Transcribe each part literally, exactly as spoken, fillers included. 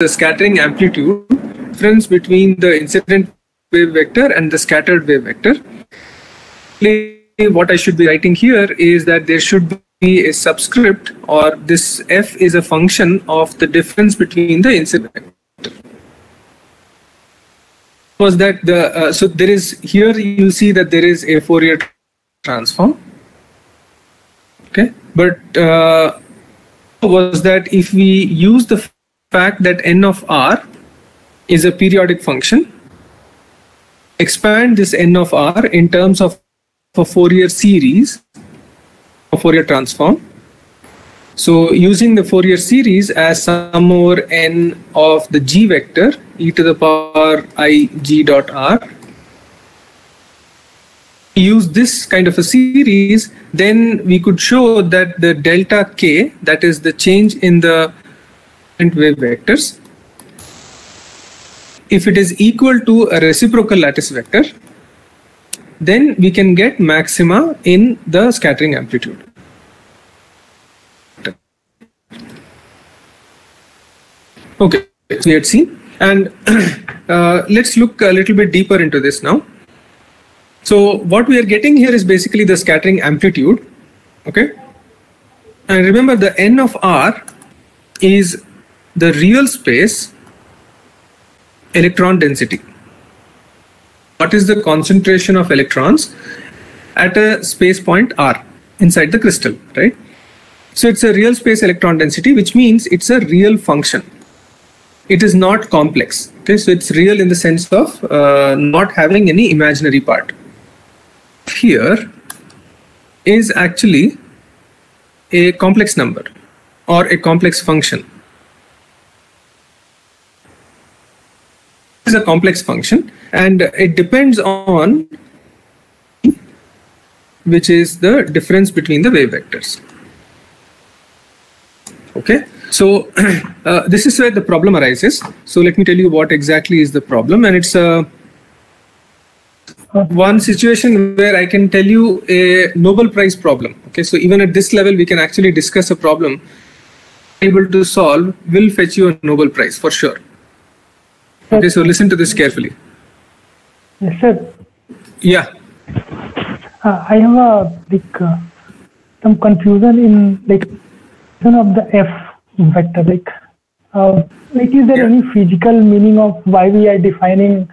the scattering amplitude, difference between the incident wave vector and the scattered wave vector. What I should be writing here is that there should be a subscript, or this f is a function of the difference between the incident vector. Was that the uh, so there is here you'll see that there is a Fourier transform. Okay, but uh, was that if we use the fact that n of r is a periodic function, expand this n of r in terms of a Fourier series, a Fourier transform. So using the Fourier series as sum over n of the g vector e to the power I g dot r, use this kind of a series, then we could show that the delta k, that is the change in the wave vectors, if it is equal to a reciprocal lattice vector, then we can get maxima in the scattering amplitude. Okay, we had seen, and uh, let's look a little bit deeper into this now. So what we are getting here is basically the scattering amplitude. Okay, and remember the n of r is the real space electron density. What is the concentration of electrons at a space point r inside the crystal, right? So it's a real space electron density, which means it's a real function. It is not complex. Okay, so it's real in the sense of uh, not having any imaginary part. Here is actually a complex number or a complex function. Is a complex function, and it depends on, which is the difference between the wave vectors. Okay, so uh, this is where the problem arises. So let me tell you what exactly is the problem, and it's a uh, one situation where I can tell you a Nobel Prize problem. Okay, so even at this level we can actually discuss a problem able to solve will fetch you a Nobel Prize for sure. Okay, so listen to this carefully. Yes, sir. Yeah. Uh, I have a like uh, some confusion in like of the f vector. Like, uh, like is there yeah. any physical meaning of why we are defining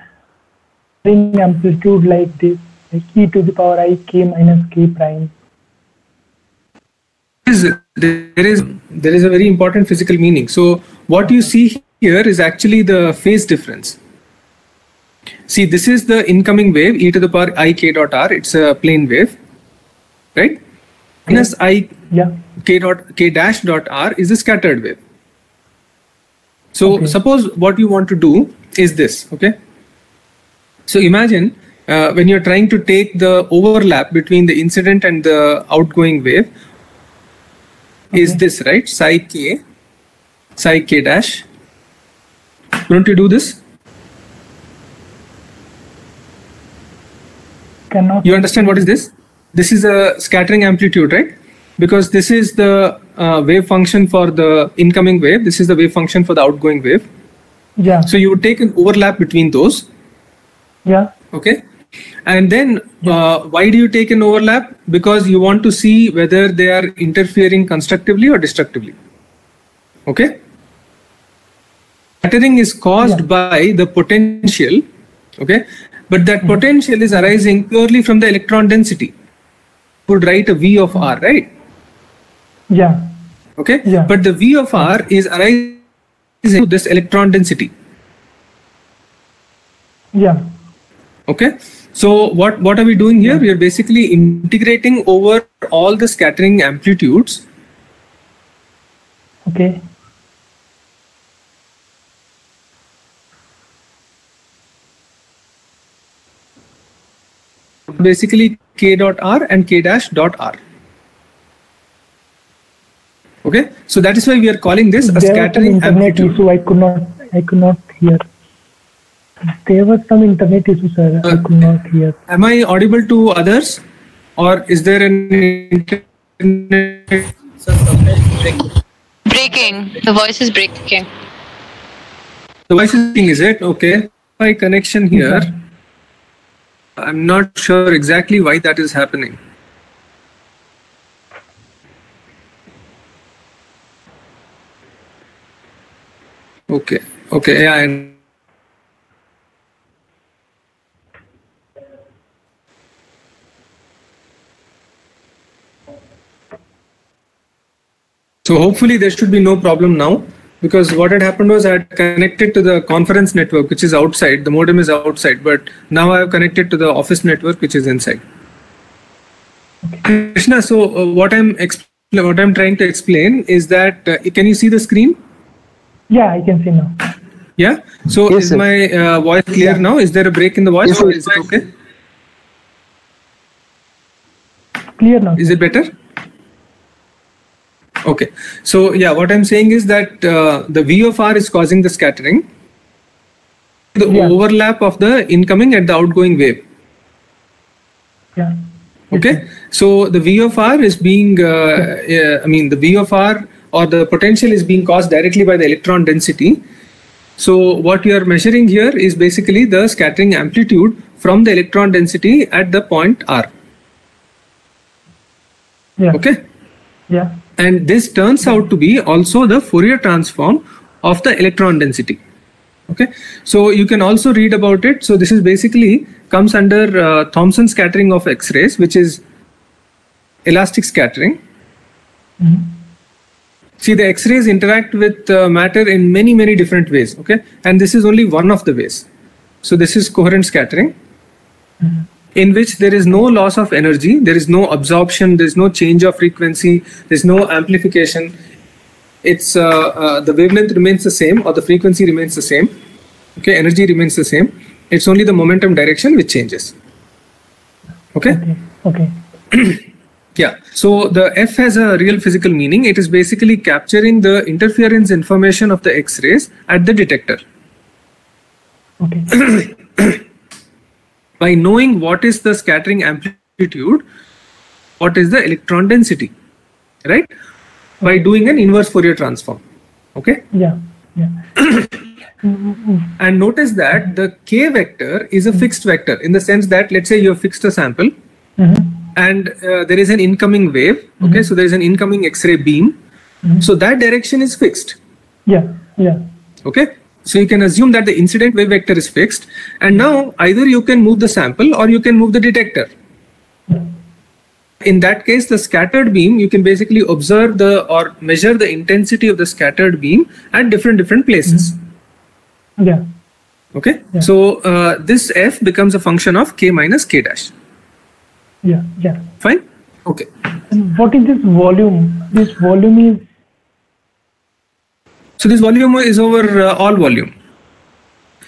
ring amplitude like this, like e to the power I k minus k prime? Is there is there is a very important physical meaning. So what you see here Here is actually the phase difference. See, this is the incoming wave e to the power I k dot r. It's a plane wave, right? Minus I yeah. k dot k dash dot r is a scattered wave. So okay. Suppose what you want to do is this. Okay. So imagine uh, when you're trying to take the overlap between the incident and the outgoing wave, okay. is this right? Psi k, psi k dash. Don't you do this? Cannot. You understand what is this? This is a scattering amplitude, right? Because this is the uh, wave function for the incoming wave. This is the wave function for the outgoing wave. Yeah. So you would take an overlap between those. Yeah. Okay. And then uh, why do you take an overlap? Because you want to see whether they are interfering constructively or destructively. Okay. Scattering is caused yeah. by the potential, okay, but that mm-hmm. potential is arising purely from the electron density. You would write a V of R, right? Yeah. Okay, yeah. But the V of R is arising to this electron density. Yeah. Okay, so what, what are we doing here? Yeah. We are basically integrating over all the scattering amplitudes. Okay. Basically k dot r and k dash dot r. Okay, so that is why we are calling this a scattering amplitude. There was some internet issue. I could not, I could not hear. There was some internet issue, sir. Uh, I could not hear. Am I audible to others, or is there an internet? Breaking. The voice is breaking. The voice is being, is it? Okay. My connection here. I'm not sure exactly why that is happening. Okay. Okay. Yeah. And so hopefully there should be no problem now, because what had happened was I had connected to the conference network, which is outside. The modem is outside, but now I have connected to the office network, which is inside. Krishna, so uh, what I'm what I'm trying to explain is that uh, can you see the screen? Yeah, I can see now. Yeah. So yes, is sir. my uh, voice clear yeah. now? Is there a break in the voice? Yes, or is it okay? Clear now. Is it better? Okay, so yeah, what I'm saying is that uh, the V of R is causing the scattering, the yeah. overlap of the incoming and the outgoing wave. Yeah. Okay, so the V of R is being, uh, yeah. uh, I mean, the V of R or the potential is being caused directly by the electron density. So what you are measuring here is basically the scattering amplitude from the electron density at the point R. Yeah. Okay. Yeah. And this turns out to be also the Fourier transform of the electron density. Okay, so you can also read about it. So this is basically comes under uh, Thomson scattering of X-rays, which is elastic scattering. Mm-hmm. See, the X-rays interact with uh, matter in many, many different ways. Okay, and this is only one of the ways. So this is coherent scattering. Mm-hmm. In which there is no loss of energy, there is no absorption, there is no change of frequency, there is no amplification. It's uh, uh, the wavelength remains the same, or the frequency remains the same. Okay, energy remains the same. It's only the momentum direction which changes. Okay. Okay. Okay. Yeah. So the F has a real physical meaning. It is basically capturing the interference information of the X-rays at the detector. Okay. By knowing what is the scattering amplitude, what is the electron density, right? Okay. By doing an inverse Fourier transform. Okay? Yeah. Yeah. And notice that the K vector is a fixed vector, in the sense that, let's say you have fixed a sample, mm-hmm. and uh, there is an incoming wave. Okay. Mm-hmm. So there is an incoming X-ray beam. Mm-hmm. So that direction is fixed. Yeah. Yeah. Okay. So you can assume that the incident wave vector is fixed, and now either you can move the sample or you can move the detector. In that case, the scattered beam, you can basically observe the or measure the intensity of the scattered beam at different different places. Yeah. Okay. Yeah. So uh, this F becomes a function of K minus K dash. Yeah. Yeah. Fine. Okay. And what is this volume? This volume is. So this volume is over uh, all volume.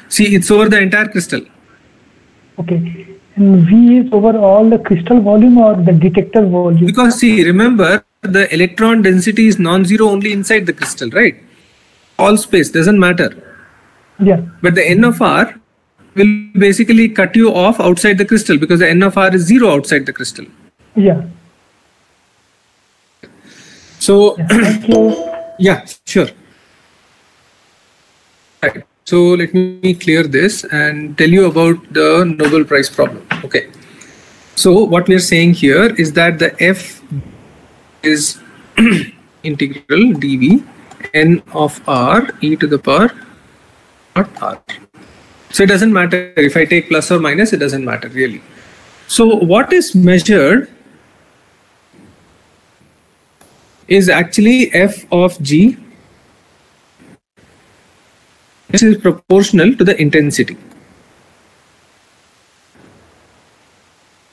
See, it's over the entire crystal. Okay. And V is over all the crystal volume or the detector volume? Because see, remember, the electron density is non-zero only inside the crystal, right? All space, doesn't matter. Yeah. But the N of R will basically cut you off outside the crystal, because the N of R is zero outside the crystal. Yeah. So, yeah, thank you. Yeah, sure. Right. So let me clear this and tell you about the Nobel Prize problem. Okay. So what we are saying here is that the F is integral dV N of R e to the power not R. So it doesn't matter if I take plus or minus, it doesn't matter really. So what is measured is actually F of G. This is proportional to the intensity.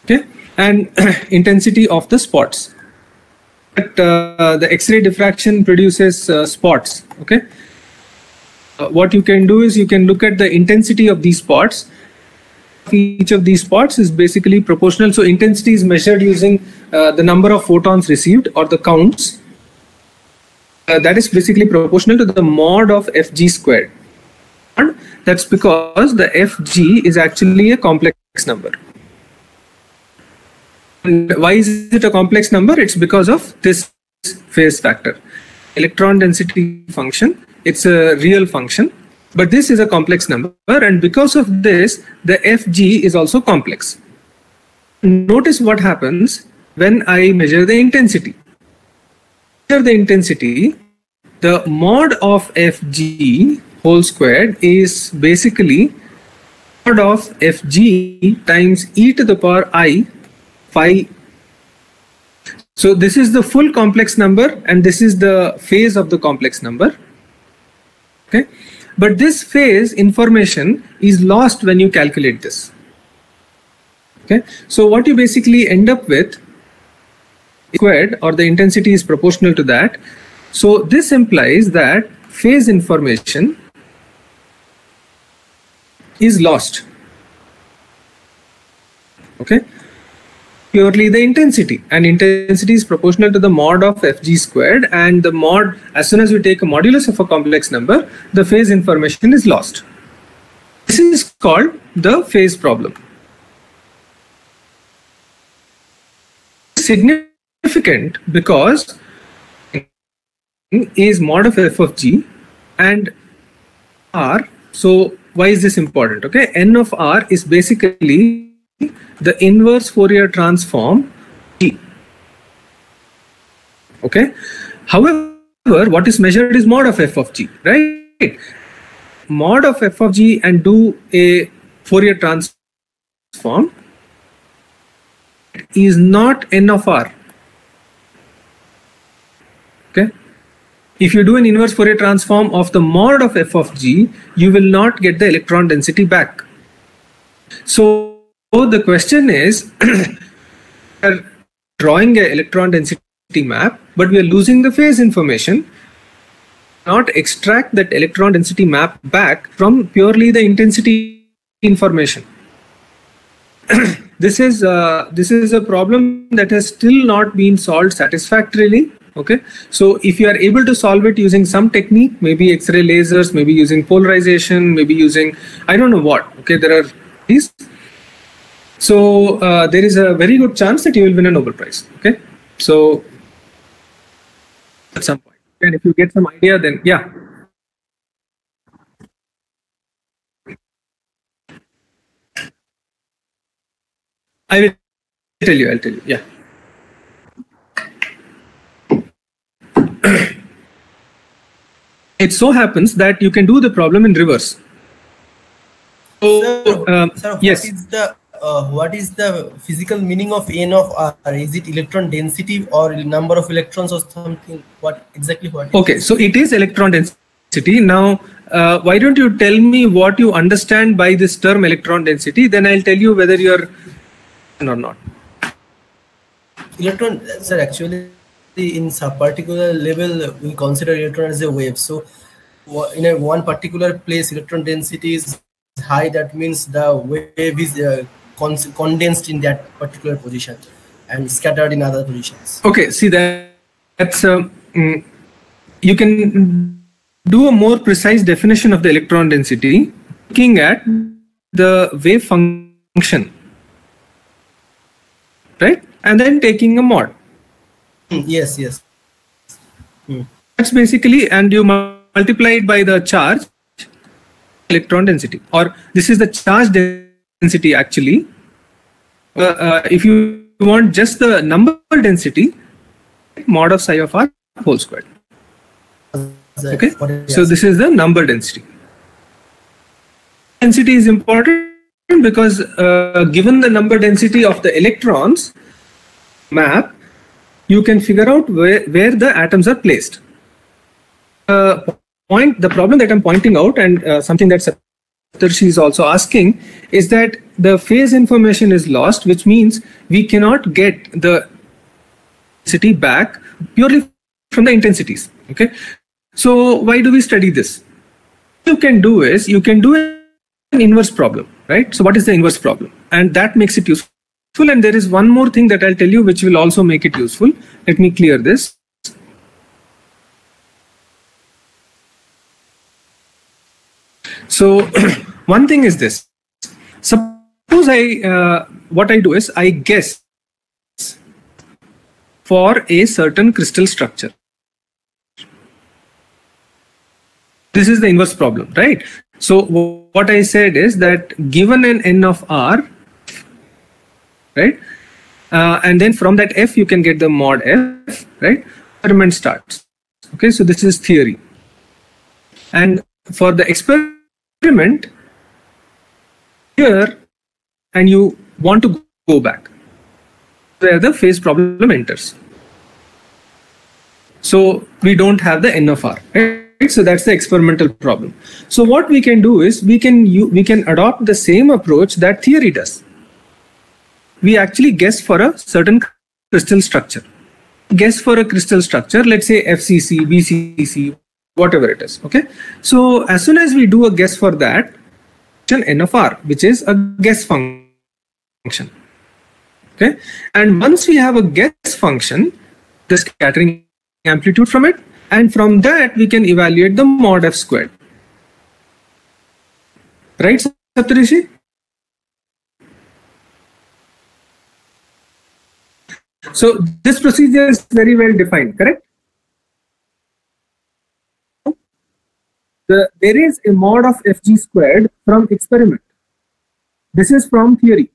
Okay, and intensity of the spots. But uh, the X-ray diffraction produces uh, spots. Okay, uh, what you can do is you can look at the intensity of these spots. Each of these spots is basically proportional. So intensity is measured using uh, the number of photons received, or the counts. Uh, that is basically proportional to the mod of F G squared. And that's because the F G is actually a complex number. And why is it a complex number? It's because of this phase factor. Electron density function, it's a real function. But this is a complex number, and because of this, the F G is also complex. Notice what happens when I measure the intensity. Measure the intensity, the mod of F G whole squared is basically mod of F G times e to the power I phi. So this is the full complex number, and this is the phase of the complex number. Okay. But this phase information is lost when you calculate this. Okay, so what you basically end up with squared, or the intensity is proportional to that. So this implies that phase information is lost. Okay, purely the intensity, and intensity is proportional to the mod of F G squared, and the mod, as soon as we take a modulus of a complex number, the phase information is lost. This is called the phase problem. Significant because is mod of f of g and r. So why is this important? Okay, n of r is basically the inverse Fourier transform g. Okay, however, what is measured is mod of f of g, right? Mod of f of g and do a Fourier transform is not n of r. Okay, if you do an inverse Fourier transform of the mod of f of g, you will not get the electron density back. So the question is, we are drawing an electron density map, but we are losing the phase information. Not extract that electron density map back from purely the intensity information. This is uh, this is a problem that has still not been solved satisfactorily. Okay, so if you are able to solve it using some technique, maybe X-ray lasers, maybe using polarization, maybe using I don't know what. Okay, there are these. So uh, there is a very good chance that you will win a Nobel Prize. Okay, so at some point, and if you get some idea, then yeah. I will tell you, I'll tell you, yeah. It so happens that you can do the problem in reverse. So, um, sir, yes. What is the, uh, what is the physical meaning of N of R? Is it electron density or number of electrons or something? What exactly? What? Okay, so it is electron density. Now, uh, why don't you tell me what you understand by this term electron density? Then I'll tell you whether you're or not. Electron, sir, actually in some particular level we consider electron as a wave. So in a one particular place electron density is high, that means the wave is uh, con condensed in that particular position and scattered in other positions. Okay, see that that's uh, mm, you can do a more precise definition of the electron density looking at the wave function, right? And then taking a mod. Yes, yes. Hmm. That's basically, and you multiply it by the charge, electron density, or this is the charge density actually. Uh, uh, if you want just the number density, mod of psi of r whole squared. Okay, so this is the number density. Density is important, because uh, given the number density of the electrons map, you can figure out where, where the atoms are placed. Uh, point, the problem that I'm pointing out, and uh, something that Saptarshi is also asking, is that the phase information is lost, which means we cannot get the density back purely from the intensities. Okay, so why do we study this? What you can do is, you can do an inverse problem. Right? So what is the inverse problem? And that makes it useful. And there is one more thing that I'll tell you, which will also make it useful. Let me clear this. So one thing is this. Suppose I, uh, what I do is I guess for a certain crystal structure. This is the inverse problem, right? So what I said is that given an n of r, right, uh, and then from that f you can get the mod f, right? Experiment starts. Okay, so this is theory, and for the experiment here, and you want to go back where the phase problem enters. So we don't have the n of r, right? So that's the experimental problem. So what we can do is we can you we can adopt the same approach that theory does. We actually guess for a certain crystal structure. Guess for a crystal structure, let's say F C C, B C C, whatever it is. Okay. So as soon as we do a guess for that, n of r, which is a guess function. Okay. And once we have a guess function, the scattering amplitude from it, and from that we can evaluate the mod f squared. Right, Saptarishi? So this procedure is very well defined, correct? The, there is a mod of F G squared from experiment. This is from theory.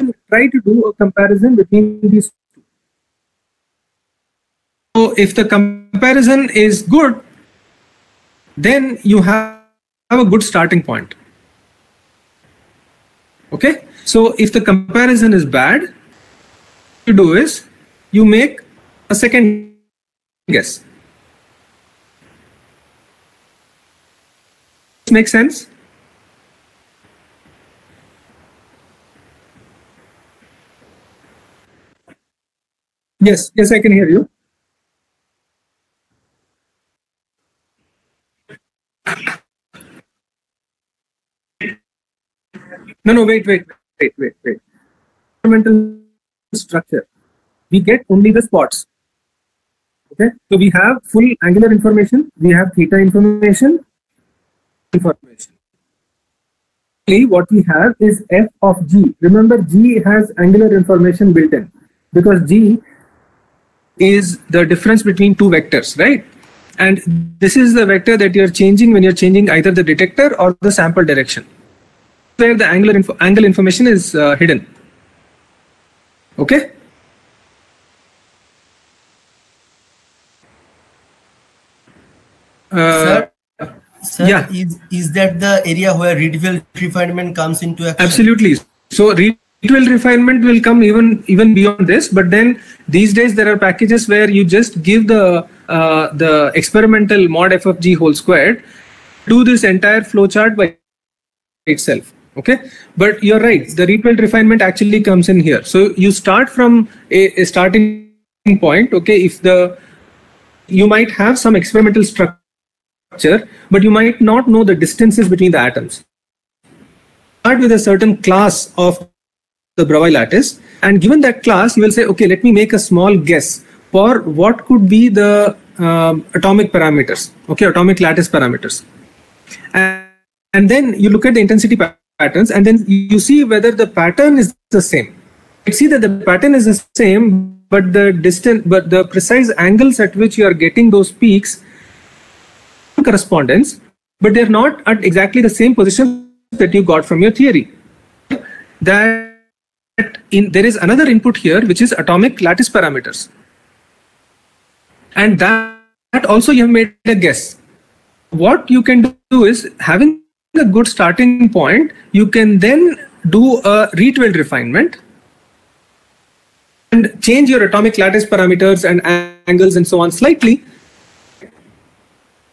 We'll try to do a comparison between these. So if the comparison is good, then you have a good starting point. Okay. So if the comparison is bad, what you do is you make a second guess. Does it make sense? Yes. Yes, I can hear you. No, no, wait, wait, wait, wait, wait. Experimental structure. We get only the spots. Okay, so we have full angular information. We have theta information. Information. What we have is f of g. Remember, g has angular information built in because g is the difference between two vectors, right? And this is the vector that you're changing when you're changing either the detector or the sample direction, where the angular info, angle information is uh, hidden. Okay. Uh, sir, sir yeah. is, is that the area where readwell refinement comes into action? Absolutely. So readwell refinement will come even, even beyond this, but then these days there are packages where you just give the Uh, the experimental mod f of g whole squared to this entire flowchart by itself. Okay, but you're right. The readwell refinement actually comes in here. So you start from a, a starting point. Okay, if the you might have some experimental structure, but you might not know the distances between the atoms. Start with a certain class of the Bravais lattice, and given that class, you will say, okay, let me make a small guess for what could be the um, atomic parameters, okay, atomic lattice parameters. And, and then you look at the intensity pa patterns, and then you see whether the pattern is the same. You see that the pattern is the same, but the distance, but the precise angles at which you are getting those peaks correspondence, but they're not at exactly the same position that you got from your theory. That in, there is another input here, which is atomic lattice parameters. And that, that also you have made a guess. What you can do is, having a good starting point, you can then do a readwell refinement and change your atomic lattice parameters and angles and so on slightly.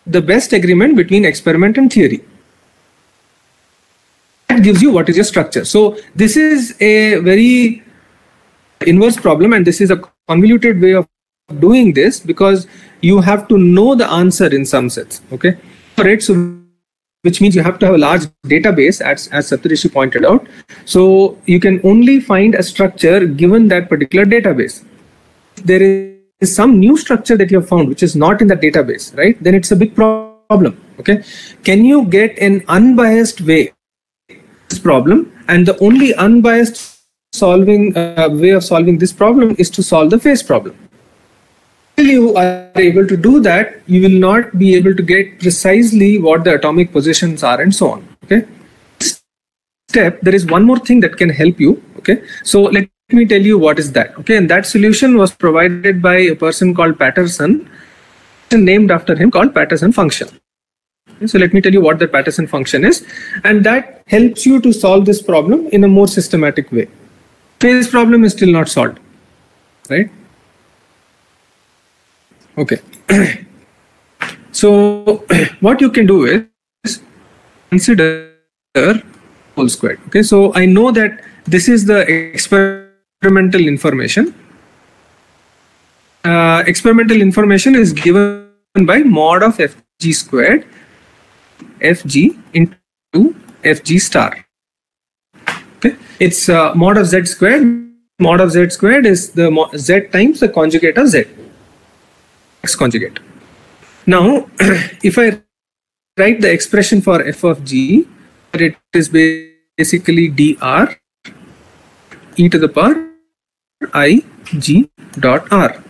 The best agreement between experiment and theory. That gives you what is your structure. So this is a very inverse problem, and this is a convoluted way of doing this because you have to know the answer in some sense. Okay, right? So which means you have to have a large database, as as Saptarishi pointed out. So you can only find a structure given that particular database. If there is some new structure that you have found which is not in the database, right, then it's a big problem. Okay, can you get an unbiased way this problem? And the only unbiased solving uh, way of solving this problem is to solve the phase problem. Until you are able to do that, you will not be able to get precisely what the atomic positions are and so on. Okay. Step, there is one more thing that can help you. Okay. So let me tell you what is that. Okay. And that solution was provided by a person called Patterson, named after him, called Patterson function. Okay, so let me tell you what the Patterson function is, and that helps you to solve this problem in a more systematic way. Phase problem is still not solved, right? Okay. So what you can do is consider whole squared. Okay. So I know that this is the experimental information. Uh, experimental information is given by mod of F G squared, F G into F G star. Okay. It's uh, mod of Z squared. Mod of Z squared is the Z times the conjugate of Z. X conjugate. Now, if I write the expression for f of g, it is basically dr e to the power I g dot r.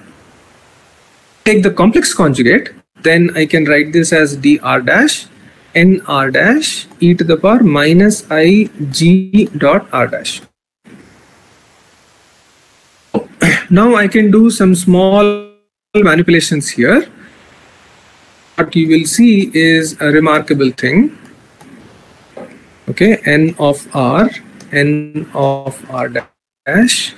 Take the complex conjugate, then I can write this as dr dash n r dash e to the power minus I g dot r dash. Now I can do some small manipulations here. What you will see is a remarkable thing. Okay, n of r, n of r dash.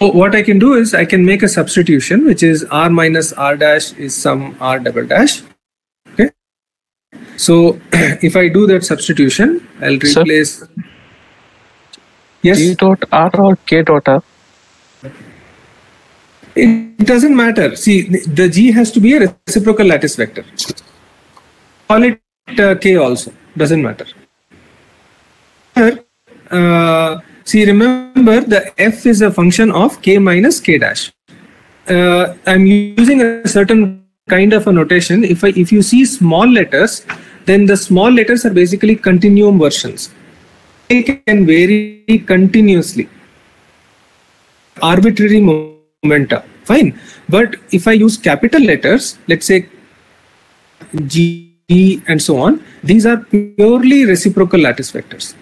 So what I can do is I can make a substitution, which is r minus r dash is some r double dash. Okay. So if I do that substitution, I'll replace. Sir? Yes. G dot r or k dot r? It doesn't matter. See, the G has to be a reciprocal lattice vector. Call it uh, K also. Doesn't matter. Uh, see, remember the F is a function of K minus K dash. Uh, I'm using a certain kind of a notation. If I, if you see small letters, then the small letters are basically continuum versions. They can vary continuously. Arbitrary moment. Momenta, fine. But if I use capital letters, let's say G, E, and so on, these are purely reciprocal lattice vectors.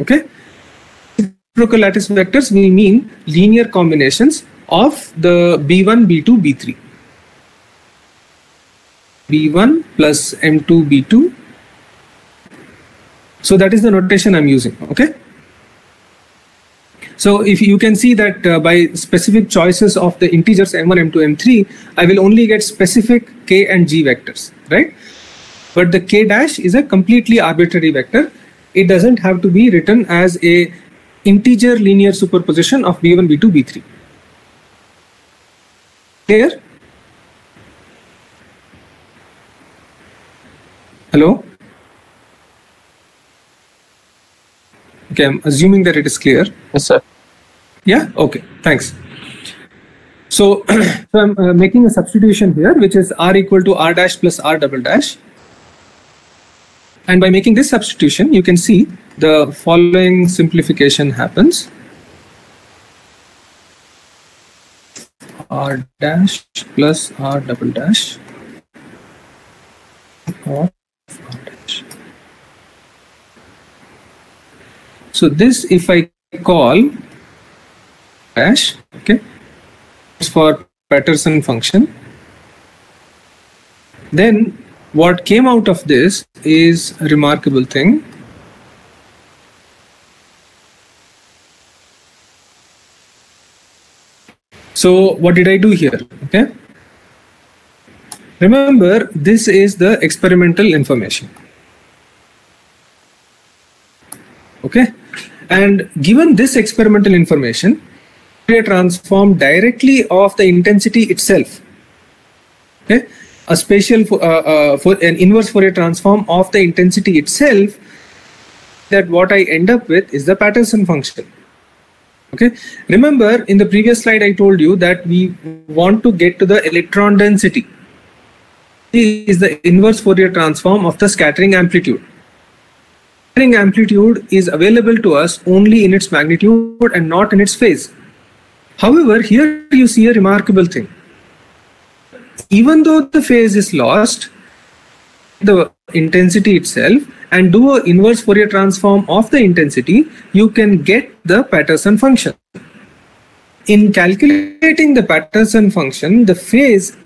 Okay, reciprocal lattice vectors will mean linear combinations of the B one, B two, B three, B one plus M two, B two. So that is the notation I'm using. Okay. So if you can see that uh, by specific choices of the integers m one, m two, m three, I will only get specific k and g vectors, right? But the k dash is a completely arbitrary vector. It doesn't have to be written as a integer linear superposition of b one, b two, b three. Clear? Hello? Okay, I'm assuming that it is clear. Yes, sir. Yeah? Okay, thanks. So, so I'm uh, making a substitution here, which is r equal to r dash plus r double dash. And by making this substitution, you can see the following simplification happens. R dash plus r double dash. Or so this, if I call dash, okay, it's for Patterson function. Then what came out of this is a remarkable thing. So what did I do here? Okay. Remember, this is the experimental information. Okay. And given this experimental information, Fourier transform directly of the intensity itself. Okay, a spatial uh, uh, for an inverse Fourier transform of the intensity itself. That what I end up with is the Patterson function. Okay, remember in the previous slide I told you that we want to get to the electron density. It is the inverse Fourier transform of the scattering amplitude. Scattering amplitude is available to us only in its magnitude and not in its phase. However, here you see a remarkable thing. Even though the phase is lost, the intensity itself, and do an inverse Fourier transform of the intensity, you can get the Patterson function. In calculating the Patterson function, the phase,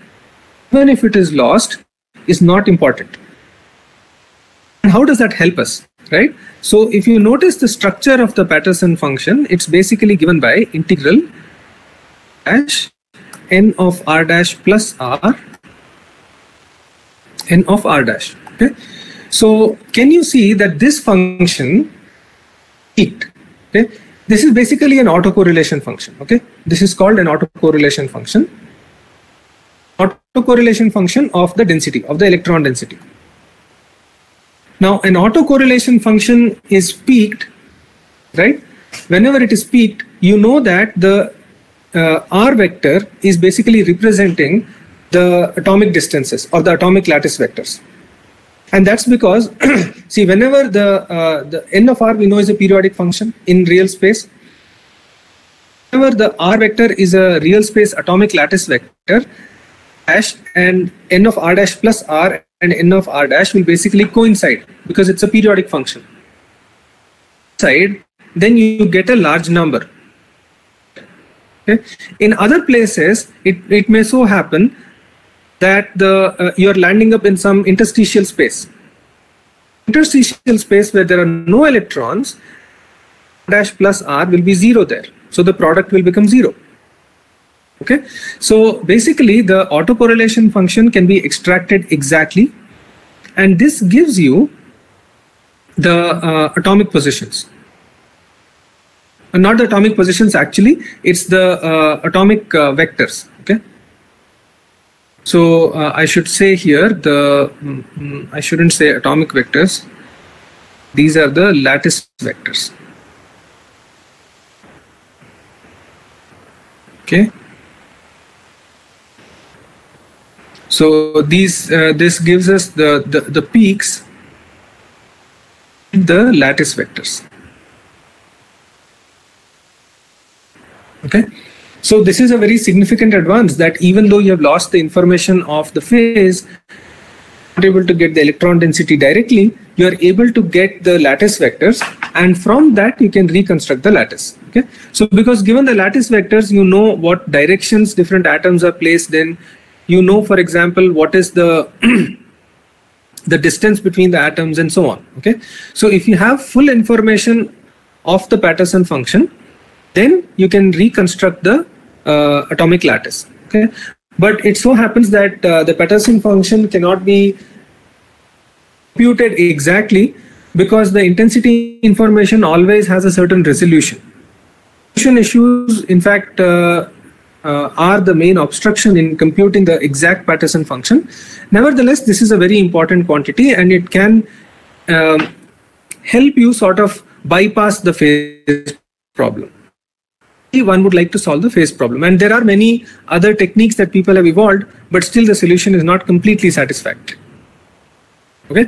even if it is lost, is not important. And how does that help us, right? So if you notice the structure of the Patterson function, it's basically given by integral dash n of r dash plus r n of r dash. Okay, so can you see that this function it okay this is basically an autocorrelation function. Okay, this is called an autocorrelation function autocorrelation function of the density of the electron density. Now an autocorrelation function is peaked, right? Whenever it is peaked, you know that the Uh, R vector is basically representing the atomic distances or the atomic lattice vectors, and that's because see, whenever the uh, the n of R we know is a periodic function in real space, whenever the R vector is a real space atomic lattice vector, dash and n of R dash plus R and n of R dash will basically coincide because it's a periodic function. Side, then you get a large number. Okay. In other places, it, it may so happen that the uh, you're landing up in some interstitial space. Interstitial space where there are no electrons, dash plus R will be zero there. So the product will become zero. Okay. So basically the autocorrelation function can be extracted exactly, and this gives you the uh, atomic positions. Not the atomic positions actually, it's the uh, atomic uh, vectors. Okay, so uh, I should say here the mm, I shouldn't say atomic vectors, these are the lattice vectors. Okay, so these uh, this gives us the, the the peaks, the lattice vectors. Okay, so this is a very significant advance, that even though you have lost the information of the phase, you're able to get the electron density directly, you are able to get the lattice vectors, and from that you can reconstruct the lattice. Okay, so because given the lattice vectors, you know what directions different atoms are placed in, you know, for example, what is the the distance between the atoms and so on. Okay, so if you have full information of the Patterson function, then you can reconstruct the uh, atomic lattice. Okay, but it so happens that uh, the Patterson function cannot be computed exactly because the intensity information always has a certain resolution. Resolution issues, in fact, uh, uh, are the main obstruction in computing the exact Patterson function. Nevertheless, this is a very important quantity, and it can um, help you sort of bypass the phase problem. One would like to solve the phase problem, and there are many other techniques that people have evolved, but still the solution is not completely satisfactory. Okay,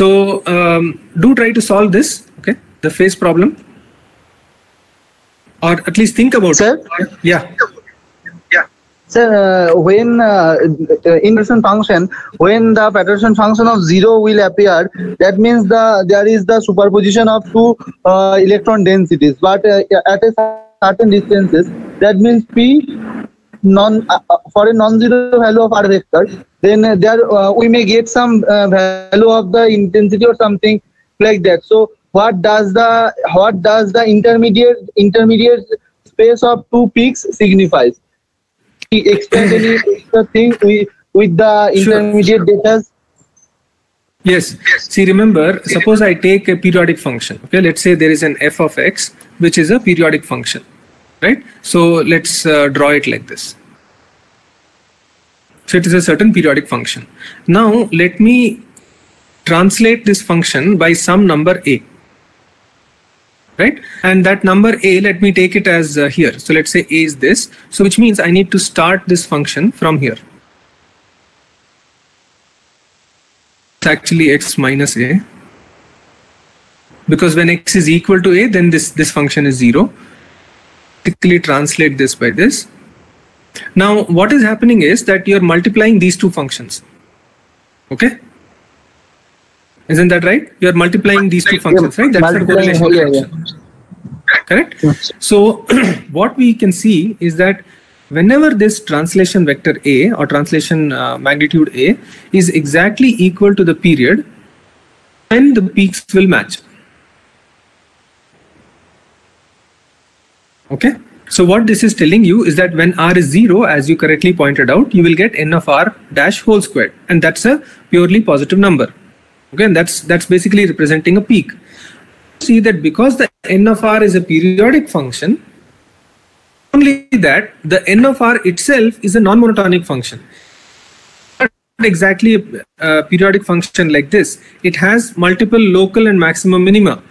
so um, do try to solve this, okay, the phase problem, or at least think about sir? it. Yeah. Yeah. Sir, uh, when uh, in Patterson function, when the Patterson function of zero will appear, that means the there is the superposition of two uh, electron densities, but uh, at a certain distances, that means P non uh, for a non-zero value of R vector, then uh, there uh, we may get some uh, value of the intensity or something like that. So what does the what does the intermediate intermediate space of two peaks signifies? We expand any thing with, with the intermediate sure. data. Yes. See, remember, suppose I take a periodic function. Okay, let's say there is an f of x, which is a periodic function, right? So let's uh, draw it like this. So it is a certain periodic function. Now let me translate this function by some number a, right? And that number a, let me take it as uh, here. So let's say a is this. So which means I need to start this function from here. It's actually x minus a, because when x is equal to a, then this this function is zero. practically translate this by this. Now what is happening is that you're multiplying these two functions. Okay, isn't that right? You're multiplying these two functions, right? That's the correlation yeah, yeah. function. Correct? Yes. So what we can see is that whenever this translation vector A or translation uh, magnitude A is exactly equal to the period, then the peaks will match. Okay. So what this is telling you is that when R is zero, as you correctly pointed out, you will get N of R dash whole squared, and that's a purely positive number. Okay, and that's that's basically representing a peak. See that because the N of R is a periodic function, only that the N of R itself is a non-monotonic function. Not exactly a, a periodic function like this. It has multiple local and maximum minima.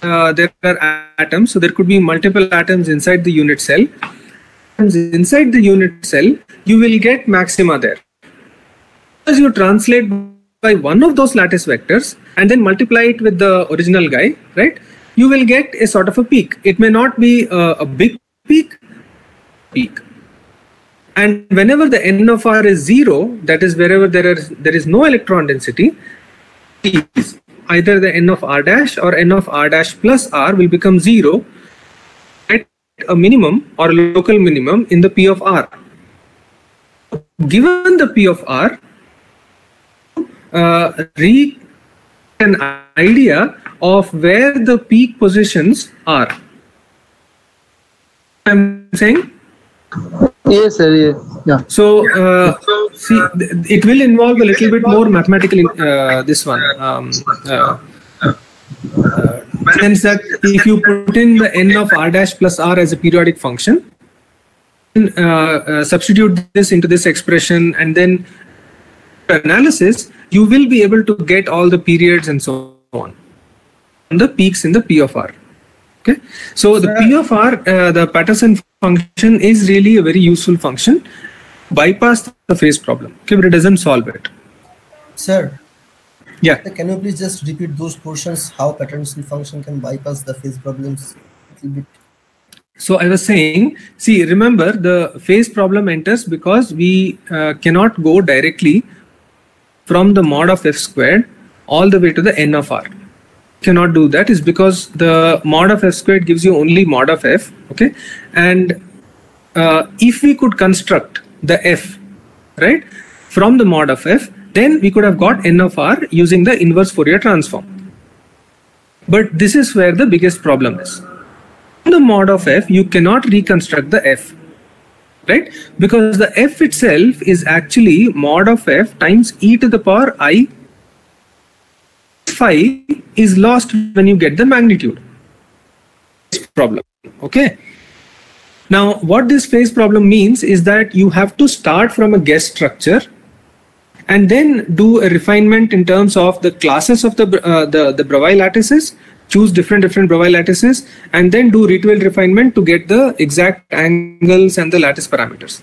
Uh, there are atoms, so there could be multiple atoms inside the unit cell. And inside the unit cell, you will get maxima there. As you translate by one of those lattice vectors and then multiply it with the original guy, right? You will get a sort of a peak. It may not be uh, a big peak, peak. And whenever the N of R is zero, that is wherever there are there is no electron density, peaks. Either the N of R dash or N of R dash plus R will become zero at a minimum or a local minimum in the P of R. Given the P of R, uh, re an idea of where the peak positions are. I'm saying? Yes, sir. Yes. Yeah. So, uh, see, it will involve a little bit more mathematical, uh, this one. Um, uh, uh, sense that if you put in the N of R dash plus R as a periodic function, and, uh, uh, substitute this into this expression, and then analysis, you will be able to get all the periods and so on, and the peaks in the P of R. Okay, so the P of R, uh, the Patterson function is really a very useful function, bypass the phase problem. Okay, but it doesn't solve it. Sir. Yeah. Can you please just repeat those portions? How Patterson function can bypass the phase problems a little bit? So I was saying, see, remember the phase problem enters because we uh, cannot go directly from the mod of f squared all the way to the N of R. Cannot do that is because the mod of f squared gives you only mod of f. Okay, and uh, if we could construct the f, right, from the mod of f, then we could have got N of R using the inverse Fourier transform. But this is where the biggest problem is. From the mod of f, you cannot reconstruct the f, right? Because the f itself is actually mod of f times e to the power I. Phi is lost when you get the magnitude problem. Okay. Now, what this phase problem means is that you have to start from a guess structure and then do a refinement in terms of the classes of the uh, the, the Bravais lattices, choose different different Bravais lattices, and then do ritual refinement to get the exact angles and the lattice parameters.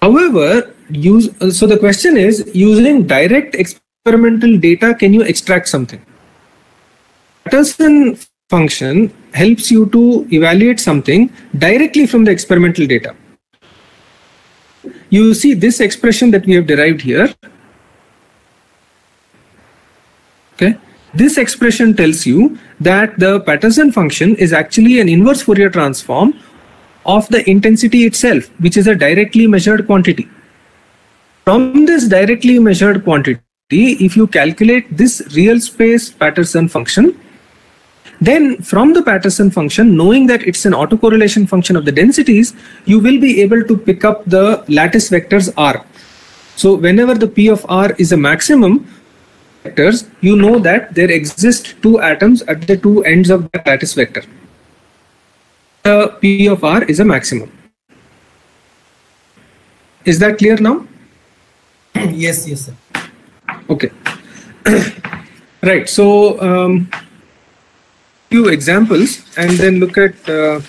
However, use uh, so the question is, using direct exp experimental data, can you extract something? Patterson function helps you to evaluate something directly from the experimental data. You see this expression that we have derived here. Okay, this expression tells you that the Patterson function is actually an inverse Fourier transform of the intensity itself, which is a directly measured quantity. From this directly measured quantity, if you calculate this real space Patterson function, then from the Patterson function, knowing that it's an autocorrelation function of the densities, you will be able to pick up the lattice vectors R. So whenever the P of R is a maximum vectors, you know that there exist two atoms at the two ends of the lattice vector. The P of R is a maximum. Is that clear now? Yes, yes, sir. Okay. Right. So, um, few examples, and then look at uh,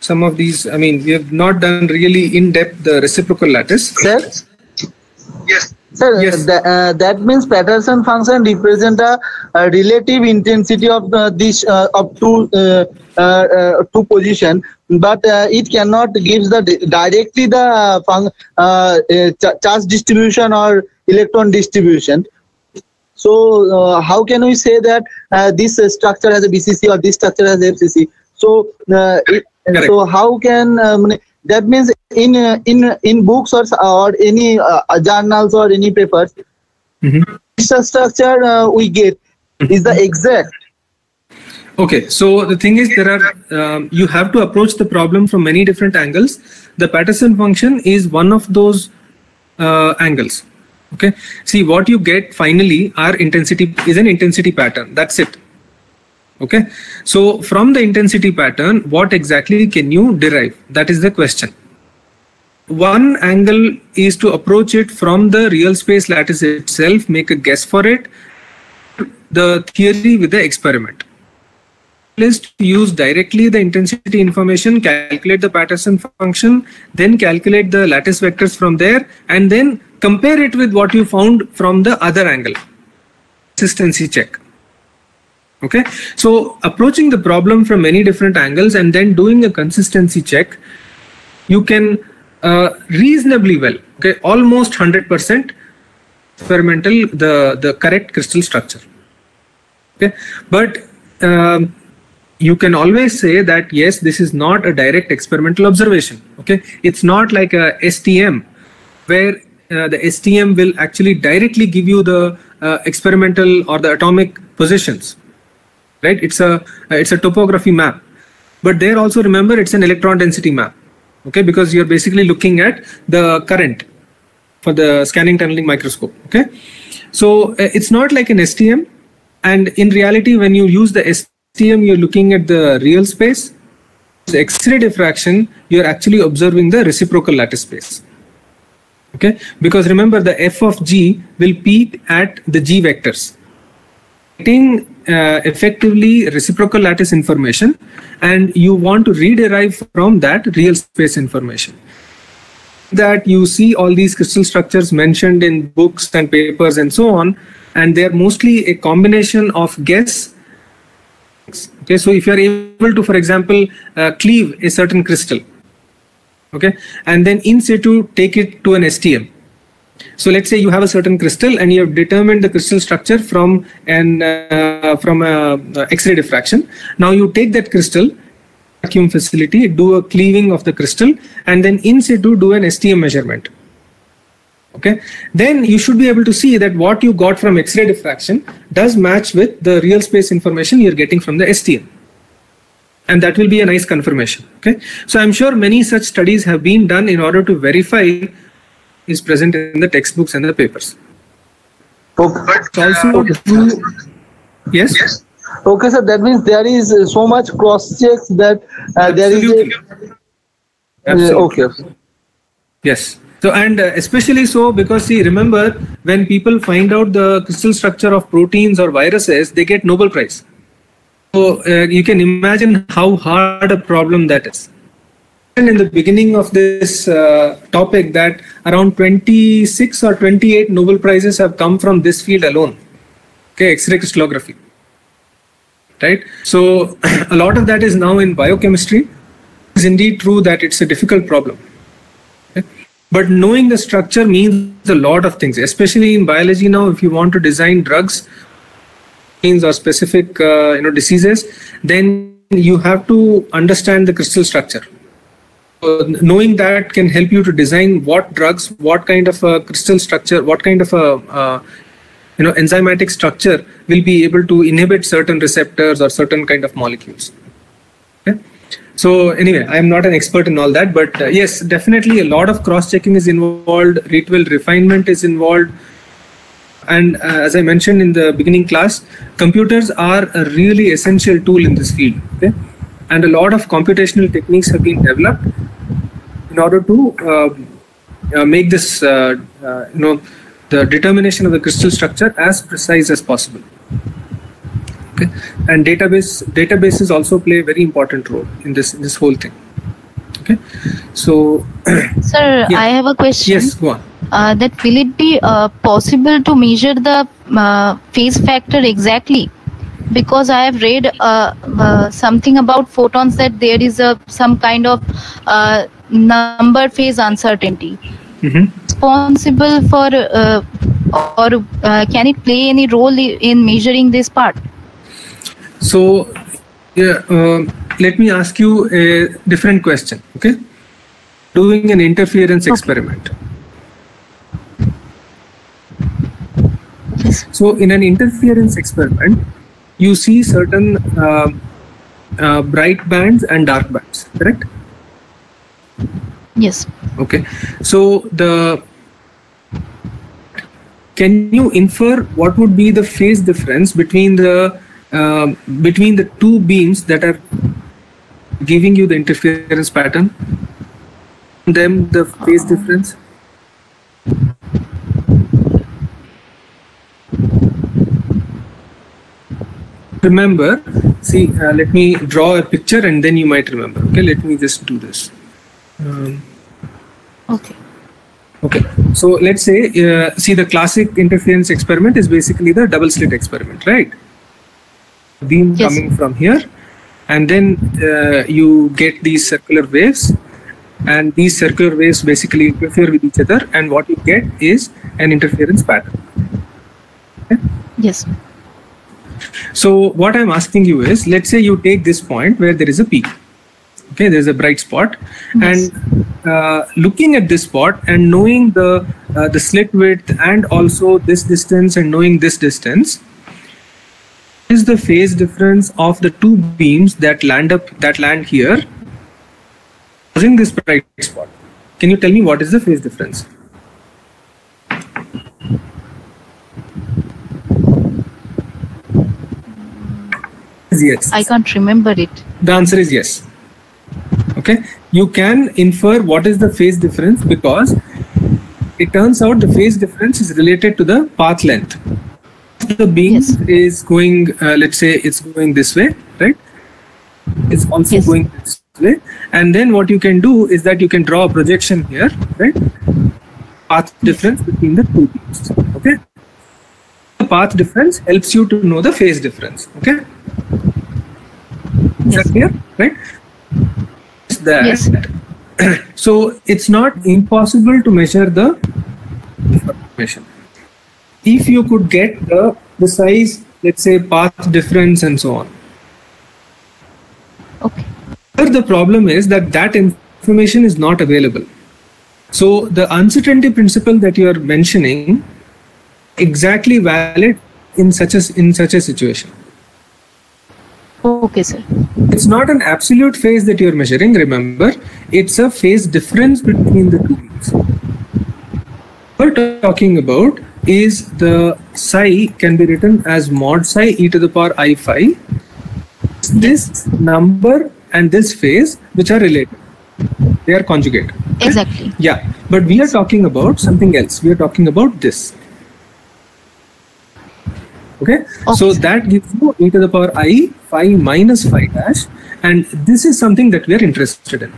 some of these. I mean, we have not done really in depth the reciprocal lattice. Sir? Yes. Sir, yes. th uh, that means Patterson function represent a, a relative intensity of uh, this uh, up to uh, uh, uh, two position, but uh, it cannot gives the directly the uh, uh, ch charge distribution or electron distribution. So uh, how can we say that uh, this structure has a B C C or this structure has F C C? So uh, it, so how can um, that means in uh, in in books or or any uh, journals or any papers, mm-hmm. the structure uh, we get mm-hmm. is the exact. Okay, so the thing is, there are um, you have to approach the problem from many different angles. The Patterson function is one of those uh, angles. Okay, see, what you get finally are intensity is an intensity pattern. That's it. Okay, so from the intensity pattern, what exactly can you derive? That is the question. One angle is to approach it from the real space lattice itself, make a guess for it, the theory with the experiment. Is to use directly the intensity information, calculate the Patterson function, then calculate the lattice vectors from there, and then compare it with what you found from the other angle. Consistency check. Okay, so approaching the problem from many different angles and then doing a consistency check, you can uh, reasonably well, okay, almost one hundred percent experimental the the correct crystal structure. Okay, but um, you can always say that yes, this is not a direct experimental observation. Okay, it's not like a S T M where uh, the S T M will actually directly give you the uh, experimental or the atomic positions. Right, it's a it's a topography map, but there also remember it's an electron density map, okay, because you're basically looking at the current for the scanning tunneling microscope. Okay, so it's not like an S T M, and in reality when you use the S T M you're looking at the real space. The X-ray diffraction you're actually observing the reciprocal lattice space. Okay, because remember the f of g will peak at the g vectors. Getting Uh, effectively reciprocal lattice information, and you want to rederive from that real space information. That you see all these crystal structures mentioned in books and papers and so on, and they are mostly a combination of guess. Okay, so if you are able to, for example, uh, cleave a certain crystal, okay, and then in situ take it to an S T M. So let's say you have a certain crystal and you have determined the crystal structure from an uh, from a X-ray diffraction. Now you take that crystal vacuum facility, do a cleaving of the crystal, and then in situ do an S T M measurement. Okay, then you should be able to see that what you got from X-ray diffraction does match with the real space information you're getting from the S T M, and that will be a nice confirmation. Okay, so I'm sure many such studies have been done in order to verify is present in the textbooks and the papers. Okay. Also, okay. Do, yes? yes. Okay, sir. That means there is uh, so much cross checks that uh, there is. A, Absolutely. Uh, okay. Yes. So, and uh, especially so because see, remember when people find out the crystal structure of proteins or viruses, they get Nobel Prize. So uh, you can imagine how hard a problem that is. In the beginning of this uh, topic that around twenty-six or twenty-eight Nobel Prizes have come from this field alone, okay, X-ray crystallography, right? So a lot of that is now in biochemistry. It's indeed true that it's a difficult problem, okay? But knowing the structure means a lot of things, especially in biology now. If you want to design drugs or specific uh, you know diseases, then you have to understand the crystal structure. Uh, knowing that can help you to design what drugs, what kind of a crystal structure, what kind of a uh, you know enzymatic structure will be able to inhibit certain receptors or certain kind of molecules. Okay? So anyway, I am not an expert in all that, but uh, yes, definitely a lot of cross-checking is involved, ritual refinement is involved, and uh, as I mentioned in the beginning class, computers are a really essential tool in this field. Okay? And a lot of computational techniques have been developed in order to uh, uh, make this, uh, uh, you know, the determination of the crystal structure as precise as possible. Okay, and database databases also play a very important role in this in this whole thing. Okay, so. Sir, yeah. I have a question. Yes, go on. uh, that will it be uh, possible to measure the uh, phase factor exactly? Because I have read uh, uh, something about photons that there is a some kind of uh, number phase uncertainty. Mm-hmm. Responsible for uh, or uh, can it play any role in measuring this part? So, yeah, uh, let me ask you a different question. Okay, doing an interference okay. experiment. Yes. So, in an interference experiment, you see certain uh, uh, bright bands and dark bands, correct? Yes. Okay. So the can you infer what would be the phase difference between the uh, between the two beams that are giving you the interference pattern? Them the phase difference. Remember, see, uh, let me draw a picture and then you might remember. Okay, let me just do this. Um, okay. Okay. So let's say, uh, see, the classic interference experiment is basically the double slit experiment, right? Beam yes. coming from here, and then uh, you get these circular waves, and these circular waves basically interfere with each other, and what you get is an interference pattern. Okay? Yes. So what I'm asking you is, let's say you take this point where there is a peak, okay, there's a bright spot, yes. and uh, looking at this spot and knowing the, uh, the slit width and also this distance and knowing this distance, what is the phase difference of the two beams that land up, that land here causing this bright spot? Can you tell me what is the phase difference? Yes. I can't remember it. The answer is yes. Okay. You can infer what is the phase difference because it turns out the phase difference is related to the path length. The beam yes. is going, uh, let's say it's going this way, right? It's also yes. going this way. And then what you can do is that you can draw a projection here, right? Path difference between the two beams. Okay. The path difference helps you to know the phase difference. Okay. Yes. Here, right? That. Yes. So it's not impossible to measure the information. If you could get the, the size, let's say path difference and so on. Okay. Here the problem is that that information is not available. So the uncertainty principle that you are mentioning exactly valid in such a in such a situation. Okay, sir. It's not an absolute phase that you're measuring, remember. It's a phase difference between the two beams. What we're talking about is the psi can be written as mod psi e to the power I phi. This number and this phase which are related. They are conjugate. Exactly. Right? Yeah. But we are talking about something else. We are talking about this. Okay? Okay, so that gives you e to the power I phi minus phi dash, and this is something that we are interested in.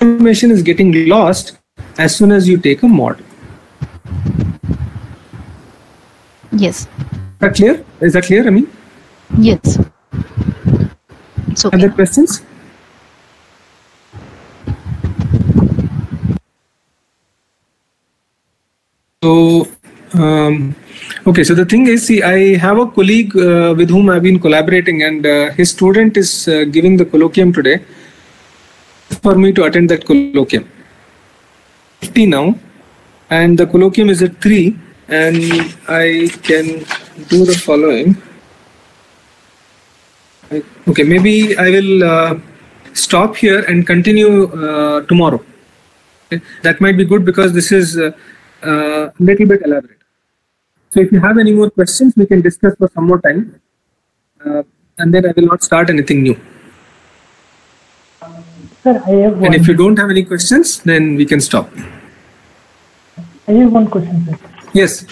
Information is getting lost as soon as you take a mod. Yes. Is that clear? Is that clear, I mean? Yes. It's okay. Other questions? So, um, okay, so the thing is, see, I have a colleague uh, with whom I've been collaborating, and uh, his student is uh, giving the colloquium today for me to attend that colloquium. fifty now, and the colloquium is at three, and I can do the following. I, okay, maybe I will uh, stop here and continue uh, tomorrow. Okay? That might be good because this is a uh, uh, little bit elaborate. So if you have any more questions, we can discuss for some more time, uh, and then I will not start anything new. Sir, I have one. And if you don't have any questions, then we can stop. I have one question, sir. Yes.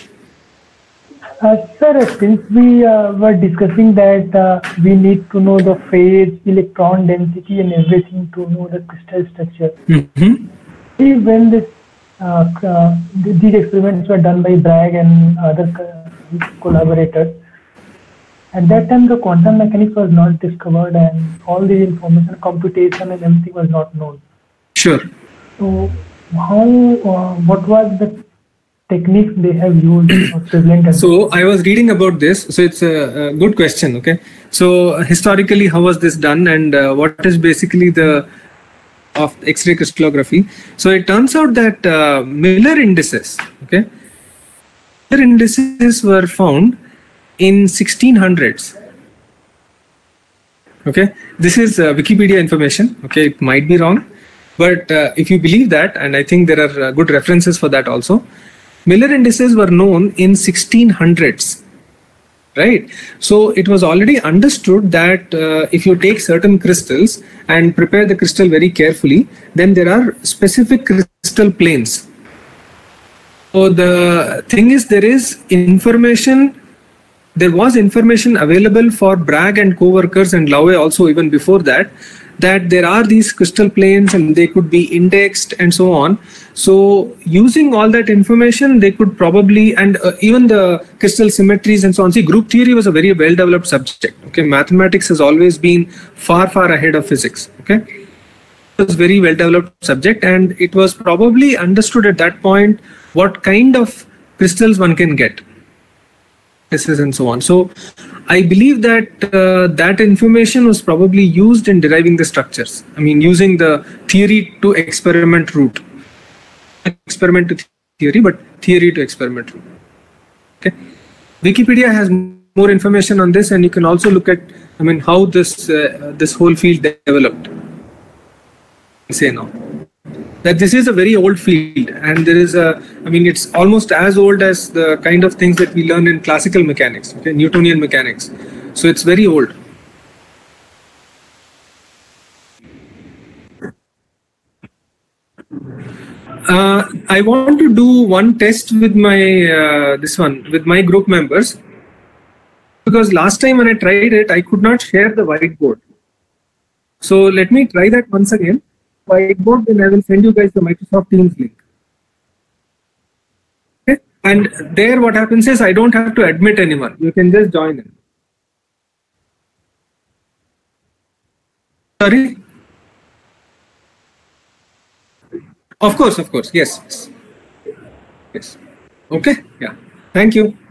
Uh, sir, since we uh, were discussing that uh, we need to know the phase, electron density and everything to know the crystal structure. Mm-hmm. See, when this Uh, uh, these experiments were done by Bragg and other co collaborators. At that time, the quantum mechanics was not discovered, and all the information, computation, and everything was not known. Sure. So, how? Uh, what was the techniques they have used or prevalent? So, I was reading about this. So, it's a, a good question. Okay. So, historically, how was this done, and uh, what is basically the of X-ray crystallography? So it turns out that uh, Miller indices, okay, Miller indices were found in sixteen hundreds. Okay, this is uh, Wikipedia information. Okay, it might be wrong, but uh, if you believe that, and I think there are uh, good references for that also, Miller indices were known in sixteen hundreds. Right, so it was already understood that uh, if you take certain crystals and prepare the crystal very carefully, then there are specific crystal planes. So the thing is, there is information, there was information available for Bragg and co-workers and Lowe also even before that, that there are these crystal planes and they could be indexed and so on. So using all that information, they could probably, and uh, even the crystal symmetries and so on. See, group theory was a very well developed subject. Okay, mathematics has always been far, far ahead of physics. Okay, it was a very well developed subject, and it was probably understood at that point what kind of crystals one can get, and so on. So I believe that uh, that information was probably used in deriving the structures. I mean, using the theory to experiment route, experiment to theory, but theory to experiment route. Okay, Wikipedia has more information on this, and you can also look at, I mean, how this uh, this whole field developed. I say now that this is a very old field, and there is a, I mean, it's almost as old as the kind of things that we learn in classical mechanics, okay, Newtonian mechanics. So it's very old. Uh, I want to do one test with my, uh, this one, with my group members, because last time when I tried it, I could not share the whiteboard. So let me try that once again. Whiteboard, then I will send you guys the Microsoft Teams link. Okay? And there what happens is I don't have to admit anyone. You can just join in. Sorry? Of course, of course. Yes. Yes. Okay. Yeah. Thank you.